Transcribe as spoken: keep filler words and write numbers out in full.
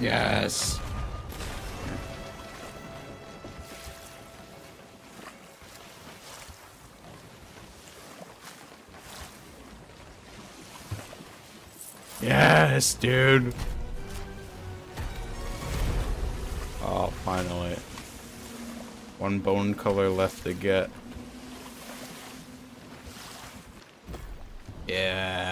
Yes. Yes, dude. Oh, finally. One bone color left to get. Yeah.